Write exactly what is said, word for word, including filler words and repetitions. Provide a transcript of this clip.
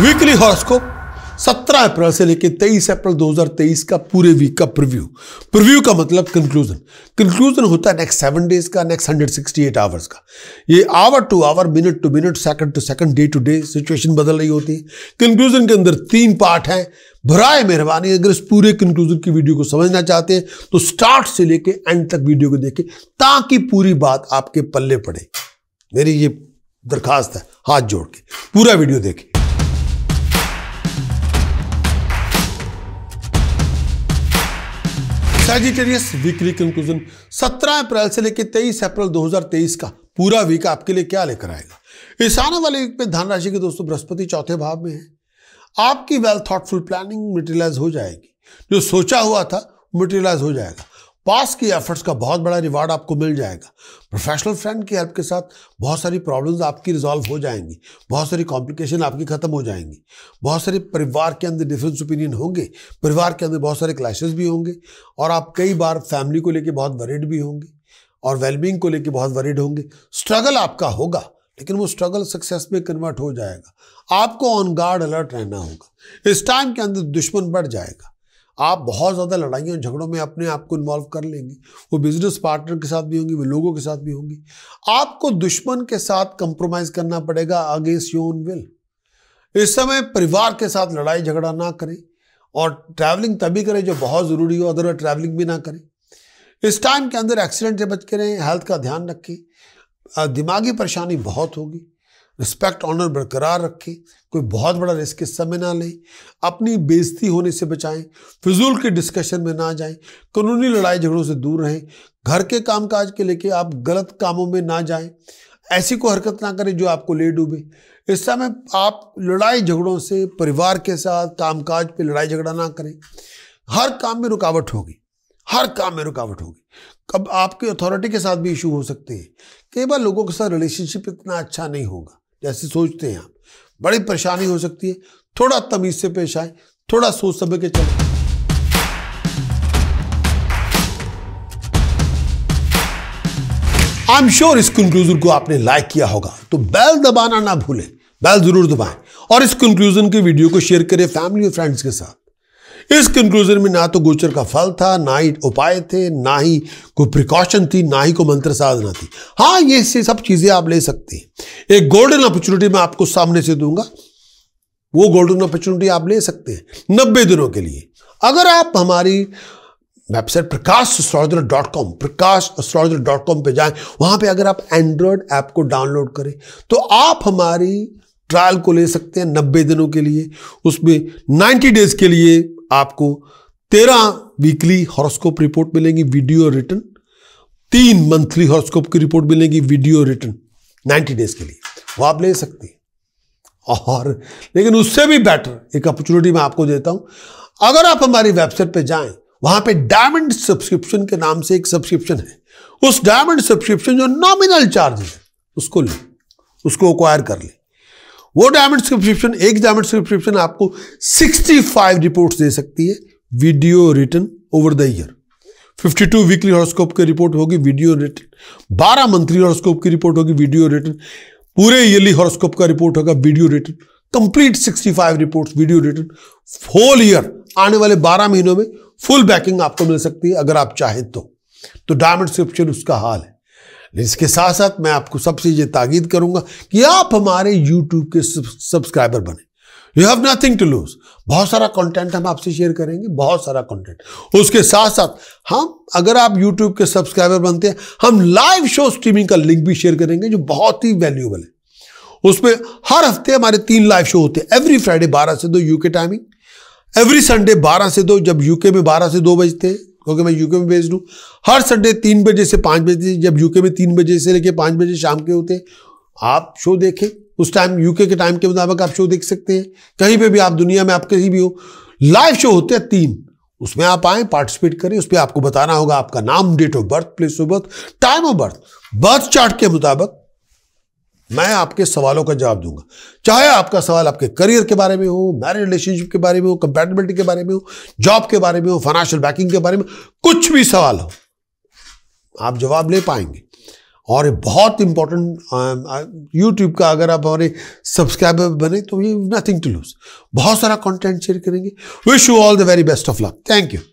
Weekly horoscope सत्रह अप्रैल से लेकर तेईस अप्रैल दो हज़ार तेईस का पूरे वीक का प्रीव्यू। प्रीव्यू का मतलब कंक्लूजन। कंक्लूजन होता है नेक्स्ट सेवन डेज का, नेक्स्ट एक सौ अड़सठ आवर्स का। ये hour to hour, minute to minute, second to second, day to day situation बदल रही होती है। कंक्लूजन के अंदर तीन पार्ट हैं। भराए मेहरबानी अगर इस पूरे कंक्लूजन की वीडियो को समझना चाहते हैं तो स्टार्ट से लेके एंड तक वीडियो को देखें ताकि पूरी बात आपके पल्ले पड़े। मेरी ये दरखास्त है हाथ जोड़ के पूरा वीडियो देखें। सैजिटेरियस वीकली कंक्लूजन सत्रह अप्रैल से लेकर तेईस अप्रैल दो हज़ार तेईस का पूरा वीक आपके लिए क्या लेकर आएगा। इस आने वाले वीक में धन राशि के दोस्तों बृहस्पति चौथे भाव में है। आपकी वेल थॉटफुल प्लानिंग मटेरियलाइज हो जाएगी। जो सोचा हुआ था मटेरियलाइज हो जाएगा। पास की एफर्ट्स का बहुत बड़ा रिवार्ड आपको मिल जाएगा। प्रोफेशनल फ्रेंड की हेल्प के साथ बहुत सारी प्रॉब्लम्स आपकी रिजॉल्व हो जाएंगी। बहुत सारी कॉम्प्लिकेशन आपकी खत्म हो जाएंगी। बहुत सारे परिवार के अंदर डिफरेंस ओपिनियन होंगे। परिवार के अंदर बहुत सारे क्लैशेस भी होंगे और आप कई बार फैमिली को लेकर बहुत वरीड भी होंगे और वेलबींग को लेकर बहुत वरीड होंगे। स्ट्रगल आपका होगा लेकिन वो स्ट्रगल सक्सेस में कन्वर्ट हो जाएगा। आपको ऑन गार्ड अलर्ट रहना होगा। इस टाइम के अंदर दुश्मन बढ़ जाएगा। आप बहुत ज़्यादा लड़ाइयों झगड़ों में अपने आप को इन्वॉल्व कर लेंगे। वो बिजनेस पार्टनर के साथ भी होंगी, वो लोगों के साथ भी होंगी। आपको दुश्मन के साथ कंप्रोमाइज़ करना पड़ेगा अगेंस्ट योर ओन विल। इस समय परिवार के साथ लड़ाई झगड़ा ना करें और ट्रैवलिंग तभी करें जो बहुत ज़रूरी हो, अदरवाइज ट्रैवलिंग भी ना करें। इस टाइम के अंदर एक्सीडेंट से बच के रहें, हेल्थ का ध्यान रखें। दिमागी परेशानी बहुत होगी। रिस्पेक्ट ऑनर बरकरार रखें। कोई बहुत बड़ा रिस्क इस समय ना लें। अपनी बेइज्जती होने से बचाएं। फिजूल के डिस्कशन में ना जाएं। कानूनी लड़ाई झगड़ों से दूर रहें। घर के कामकाज के लेके आप गलत कामों में ना जाएं। ऐसी कोई हरकत ना करें जो आपको ले डूबे। इस समय आप लड़ाई झगड़ों से परिवार के साथ कामकाज पे लड़ाई झगड़ा ना करें। हर काम में रुकावट होगी। हर काम में रुकावट होगी। अब आपके अथॉरिटी के साथ भी इशू हो सकते हैं। कई बार लोगों के साथ रिलेशनशिप इतना अच्छा नहीं होगा जैसे सोचते हैं आप। बड़ी परेशानी हो सकती है। थोड़ा तमीज से पेश आए, थोड़ा सोच समझ के चलें। आई एम श्योर इस कंक्लूजन को आपने लाइक किया होगा तो बेल दबाना ना भूलें। बेल जरूर दबाएं और इस कंक्लूजन के वीडियो को शेयर करें फैमिली और फ्रेंड्स के साथ। इस कंक्लूजन में ना तो गोचर का फल था, ना ही उपाय थे, ना ही कोई प्रिकॉशन थी, ना ही कोई मंत्र साधना थी। हाँ, ये सब चीजें आप ले सकते हैं। एक गोल्डन अपॉर्चुनिटी मैं आपको सामने से दूंगा। वो गोल्डन अपॉर्चुनिटी आप ले सकते हैं नब्बे दिनों के लिए। अगर आप हमारी website Prakash astrologer dot com Prakash astrologer dot com पर जाएं, वहां पर अगर आप एंड्रॉयड ऐप को डाउनलोड करें तो आप हमारी ट्रायल को ले सकते हैं नब्बे दिनों के लिए। उसमें नाइन्टी डेज के लिए आपको तेरह वीकली हॉरोस्कोप रिपोर्ट मिलेंगी वीडियो रिटर्न, तीन मंथली हॉरोस्कोप की रिपोर्ट मिलेगी वीडियो रिटर्न नब्बे डेज के लिए। वो आप ले सकते हैं। और लेकिन उससे भी बेटर एक अपॉर्चुनिटी मैं आपको देता हूं। अगर आप हमारी वेबसाइट पे जाएं, वहां पे डायमंड सब्सक्रिप्शन के नाम से एक सब्सक्रिप्शन है। उस डायमंड सब्सक्रिप्शन जो नॉमिनल चार्जेस है उसको ले, उसको एक्वायर कर ले। वो डायमंड सब्सक्रिप्शन, एक डायमंड सब्सक्रिप्शन आपको पैंसठ रिपोर्ट्स दे सकती है video return over the year. बावन वीकली हॉरोस्कोप की रिपोर्ट होगी वीडियो रिटर्न, बारह मंथली हॉरोस्कोप की रिपोर्ट होगी वीडियो रिटर्न, पूरे ईयरली हॉरोस्कोप का रिपोर्ट होगा वीडियो रिटर्न, कंप्लीट पैंसठ reports video return. Whole year आने वाले बारह महीनों में फुल बैकिंग आपको मिल सकती है अगर आप चाहें तो। तो डायमंड सब्सक्रिप्शन उसका हाल है। इसके साथ साथ मैं आपको सबसे ये ताकीद करूंगा कि आप हमारे यूट्यूब के सब्सक्राइबर बने। You have nothing to lose. बहुत सारा कंटेंट हम आपसे शेयर करेंगे, बहुत सारा कंटेंट। उसके साथ साथ हम, अगर आप यूट्यूब के सब्सक्राइबर बनते हैं, हम लाइव शो स्ट्रीमिंग का लिंक भी शेयर करेंगे जो बहुत ही वैल्यूएबल है। उसमें हर हफ्ते हमारे तीन लाइव शो होते हैं। एवरी फ्राइडे बारह से दो यूके टाइमिंग, एवरी संडे बारह से दो जब यूके में बारह से दो बजते हैं क्योंकि मैं यूके में बेस्ड हूँ। हर संडे तीन बजे से पाँच बजे जब यूके में तीन बजे से लेके पाँच बजे शाम के होते हैं। आप शो देखें उस टाइम, यूके के टाइम के मुताबिक आप शो देख सकते हैं। कहीं पे भी आप दुनिया में, आप कहीं भी हो, लाइव शो होते हैं तीन। उसमें आप आएँ, पार्टिसिपेट करें। उस पर आपको बताना होगा आपका नाम, date of birth, place of birth, time of birth. Birth chart के मुताबिक मैं आपके सवालों का जवाब दूंगा। चाहे आपका सवाल आपके करियर के बारे में हो, मैरिज रिलेशनशिप के बारे में हो, कंपैटिबिलिटी के बारे में हो, जॉब के बारे में हो, फाइनेंशियल बैकिंग के बारे में, कुछ भी सवाल हो आप जवाब ले पाएंगे। और बहुत इंपॉर्टेंट, यूट्यूब का अगर आप हमारे सब्सक्राइबर बने तो ये नथिंग टू लूज, बहुत सारा कंटेंट शेयर करेंगे। Wish you all the very best of luck. Thank you.